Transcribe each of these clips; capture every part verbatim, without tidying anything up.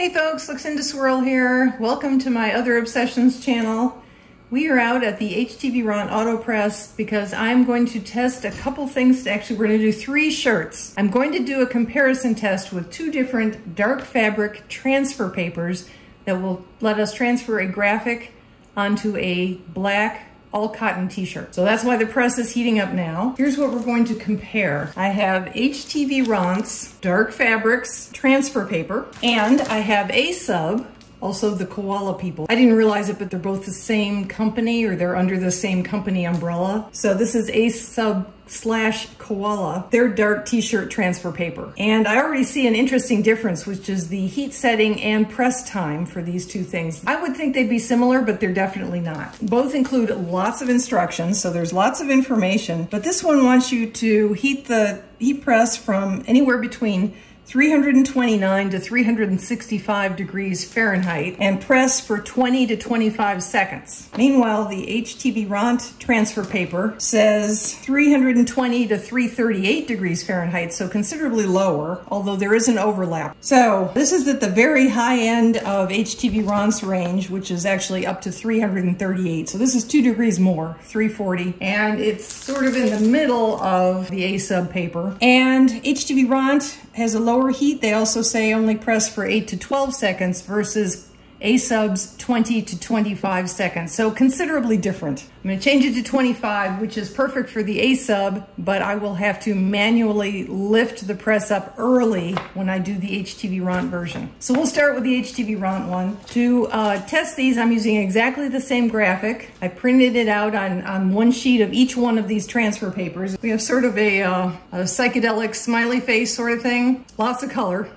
Hey folks, Luxinda Swirl here. Welcome to my Other Obsessions channel. We are out at the HTVRont Auto Press because I'm going to test a couple things. Actually, we're going to do three shirts. I'm going to do a comparison test with two different dark fabric transfer papers that will let us transfer a graphic onto a black all cotton t-shirt. So that's why the press is heating up now. Here's what we're going to compare. I have HTVRont's Dark Fabrics transfer paper, and I have A-Sub, also the Koala people. I didn't realize it, but they're both the same company, or they're under the same company umbrella. So this is A-Sub slash Koala, their dark t-shirt transfer paper. And I already see an interesting difference, which is the heat setting and press time for these two things. I would think they'd be similar, but they're definitely not. Both include lots of instructions, so there's lots of information, but this one wants you to heat the heat press from anywhere between three hundred twenty-nine to three hundred sixty-five degrees Fahrenheit and press for twenty to twenty-five seconds. Meanwhile, the HTVRont transfer paper says three hundred twenty to three hundred thirty-eight degrees Fahrenheit, so considerably lower, although there is an overlap. So this is at the very high end of HTVRont's range, which is actually up to three hundred thirty-eight. So this is two degrees more, three forty. And it's sort of in the middle of the A-Sub paper. And HTVRont has a lower heat. They also say only press for eight to twelve seconds versus A-Sub's twenty to twenty-five seconds. So considerably different. I'm going to change it to twenty-five, which is perfect for the A-Sub, but I will have to manually lift the press up early when I do the HTVRont version. So we'll start with the HTVRont one. To uh, test these, I'm using exactly the same graphic. I printed it out on, on one sheet of each one of these transfer papers. We have sort of a, uh, a psychedelic smiley face sort of thing. Lots of color.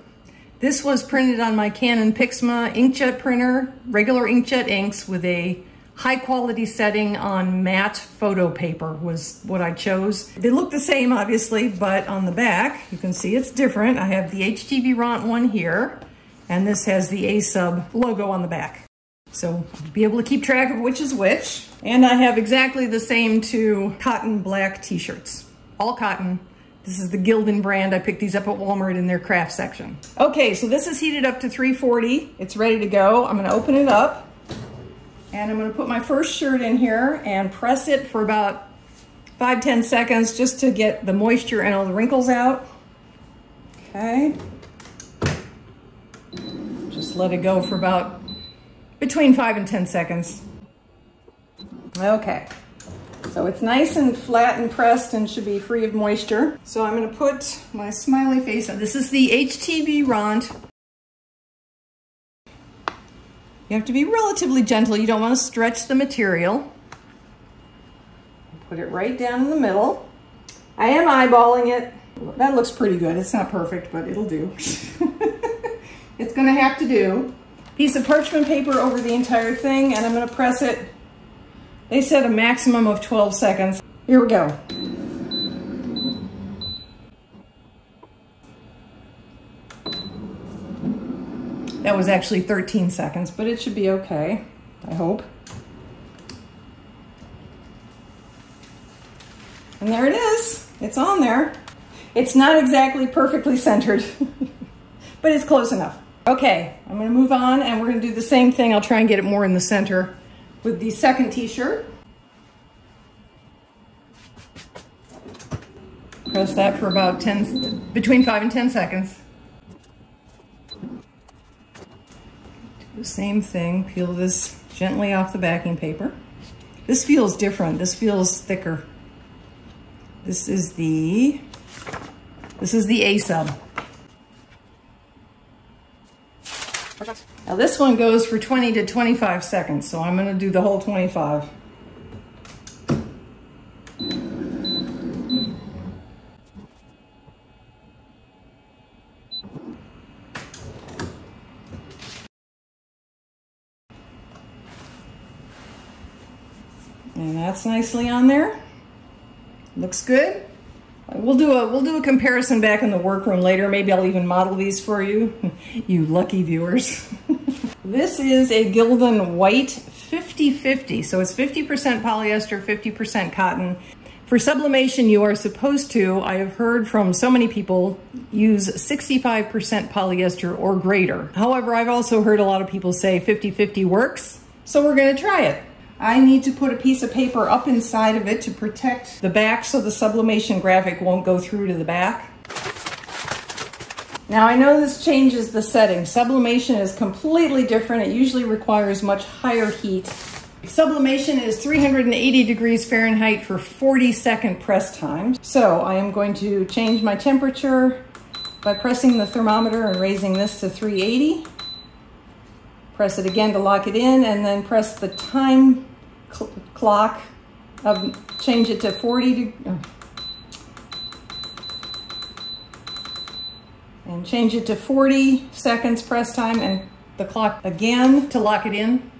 This was printed on my Canon Pixma inkjet printer, regular inkjet inks with a high quality setting on matte photo paper was what I chose. They look the same obviously, but on the back, you can see it's different. I have the HTVRont one here, and this has the A-Sub logo on the back. So be able to keep track of which is which. And I have exactly the same two cotton black t-shirts, all cotton. This is the Gildan brand. I picked these up at Walmart in their craft section. Okay, so this is heated up to three forty. It's ready to go. I'm gonna open it up, and I'm gonna put my first shirt in here and press it for about five, ten seconds just to get the moisture and all the wrinkles out. Okay. Just let it go for about between five and ten seconds. Okay. So it's nice and flat and pressed and should be free of moisture. So I'm going to put my smiley face on. This is the HTVRont. You have to be relatively gentle. You don't want to stretch the material. Put it right down in the middle. I am eyeballing it. That looks pretty good. It's not perfect, but it'll do. It's going to have to do. Piece of parchment paper over the entire thing, and I'm going to press it. They said a maximum of twelve seconds. Here we go. That was actually thirteen seconds, but it should be okay, I hope. And there it is. It's on there. It's not exactly perfectly centered, but it's close enough. Okay, I'm gonna move on, and we're gonna do the same thing. I'll try and get it more in the center with the second t-shirt. Press that for about ten, between five and ten seconds. Do the same thing, peel this gently off the backing paper. This feels different, this feels thicker. This is the, this is the A-Sub. Now this one goes for twenty to twenty-five seconds, so I'm going to do the whole twenty-five. And that's nicely on there. Looks good. We'll do a we'll do a comparison back in the workroom later. Maybe I'll even model these for you. You lucky viewers. This is a Gildan white fifty fifty. So it's fifty percent polyester, fifty percent cotton. For sublimation, you are supposed to, I have heard from so many people, use sixty-five percent polyester or greater. However, I've also heard a lot of people say fifty fifty works, so we're gonna try it. I need to put a piece of paper up inside of it to protect the back so the sublimation graphic won't go through to the back. Now I know this changes the setting. Sublimation is completely different. It usually requires much higher heat. Sublimation is three hundred eighty degrees Fahrenheit for forty second press time. So I am going to change my temperature by pressing the thermometer and raising this to three eighty. Press it again to lock it in, and then press the time cl clock, um, change it to forty, oh. and change it to forty seconds press time, and the clock again to lock it in.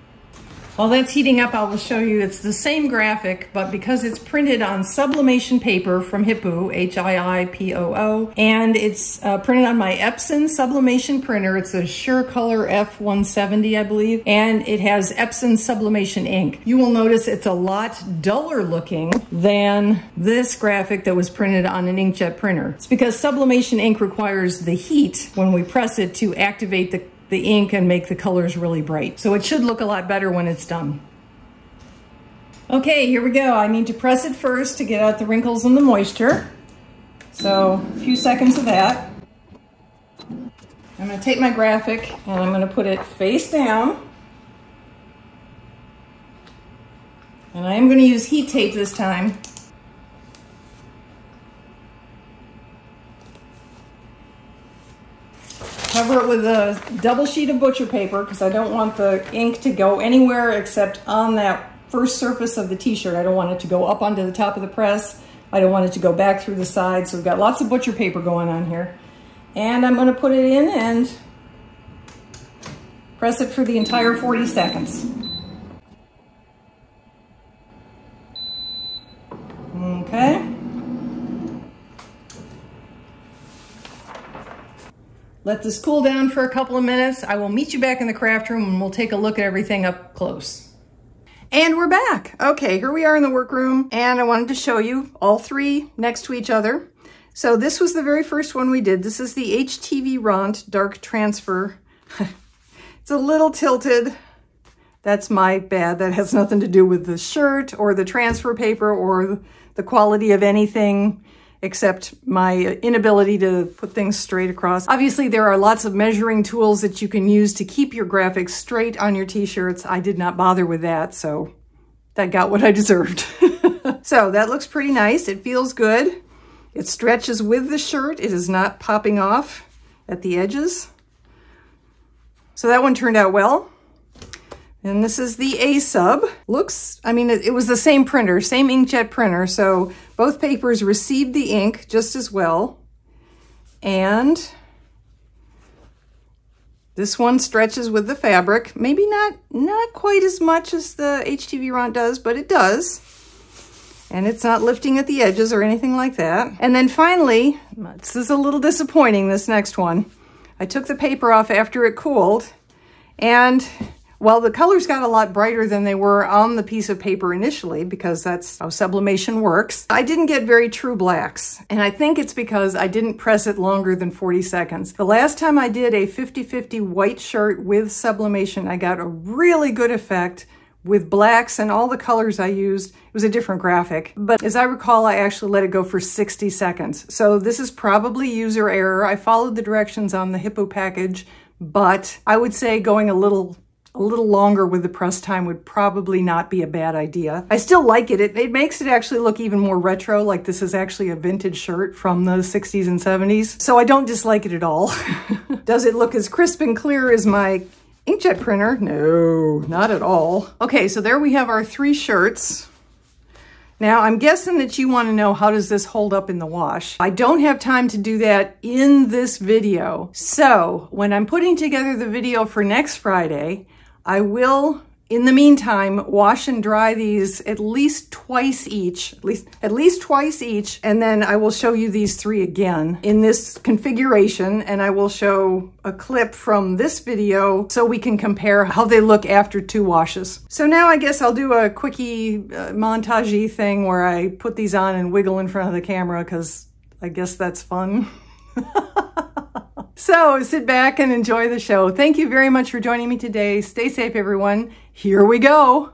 While that's heating up, I will show you it's the same graphic, but because it's printed on sublimation paper from Hiipoo, H I I P O O, and it's uh, printed on my Epson sublimation printer. It's a Surecolor F one seventy, I believe, and it has Epson sublimation ink. You will notice it's a lot duller looking than this graphic that was printed on an inkjet printer. It's because sublimation ink requires the heat when we press it to activate the the ink and make the colors really bright. So it should look a lot better when it's done. Okay, here we go. I need to press it first to get out the wrinkles and the moisture. So a few seconds of that. I'm gonna take my graphic and I'm gonna put it face down. And I am gonna use heat tape this time. Cover it with a double sheet of butcher paper because I don't want the ink to go anywhere except on that first surface of the t-shirt. I don't want it to go up onto the top of the press. I don't want it to go back through the sides. So we've got lots of butcher paper going on here. And I'm going to put it in and press it for the entire forty seconds. Okay. Let this cool down for a couple of minutes. I will meet you back in the craft room and we'll take a look at everything up close. And we're back. Okay, here we are in the workroom, and I wanted to show you all three next to each other. So this was the very first one we did. This is the HTVRont Dark Transfer. It's a little tilted. That's my bad. That has nothing to do with the shirt or the transfer paper or the quality of anything, except my inability to put things straight across. Obviously, there are lots of measuring tools that you can use to keep your graphics straight on your t-shirts. I did not bother with that, so that got what I deserved. So that looks pretty nice. It feels good. It stretches with the shirt. It is not popping off at the edges. So that one turned out well. And this is the A-Sub. Looks, I mean, it, it was the same printer, same inkjet printer, so both papers received the ink just as well. And this one stretches with the fabric. Maybe not, not quite as much as the HTVRont does, but it does. And it's not lifting at the edges or anything like that. And then finally, this is a little disappointing, this next one. I took the paper off after it cooled, and well, the colors got a lot brighter than they were on the piece of paper initially, because that's how sublimation works. I didn't get very true blacks, and I think it's because I didn't press it longer than forty seconds. The last time I did a fifty fifty white shirt with sublimation, I got a really good effect with blacks and all the colors I used. It was a different graphic, but as I recall, I actually let it go for sixty seconds. So this is probably user error. I followed the directions on the Hiipoo package, but I would say going a little A little longer with the press time would probably not be a bad idea. I still like it. it. It makes it actually look even more retro, like this is actually a vintage shirt from the sixties and seventies. So I don't dislike it at all. Does it look as crisp and clear as my inkjet printer? No, not at all. Okay, so there we have our three shirts. Now, I'm guessing that you want to know, how does this hold up in the wash? I don't have time to do that in this video. So when I'm putting together the video for next Friday, I will In the meantime, wash and dry these at least twice each, at least, at least twice each, and then I will show you these three again in this configuration, and I will show a clip from this video so we can compare how they look after two washes. So now I guess I'll do a quickie uh, montage-y thing where I put these on and wiggle in front of the camera, because I guess that's fun. So sit back and enjoy the show. Thank you very much for joining me today. Stay safe, everyone. Here we go.